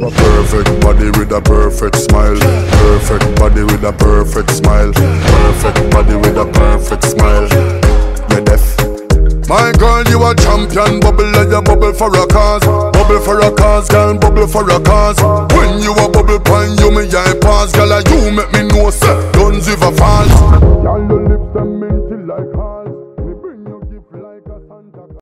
Perfect body with a perfect smile. Perfect body with a perfect smile. Perfect body with a perfect smile. Me deaf. My girl, you a champion. Bubble like a bubble for a cause. Bubble for a cause, girl, bubble for a cause. When you a bubble pine, you me I pass. Girl, you make me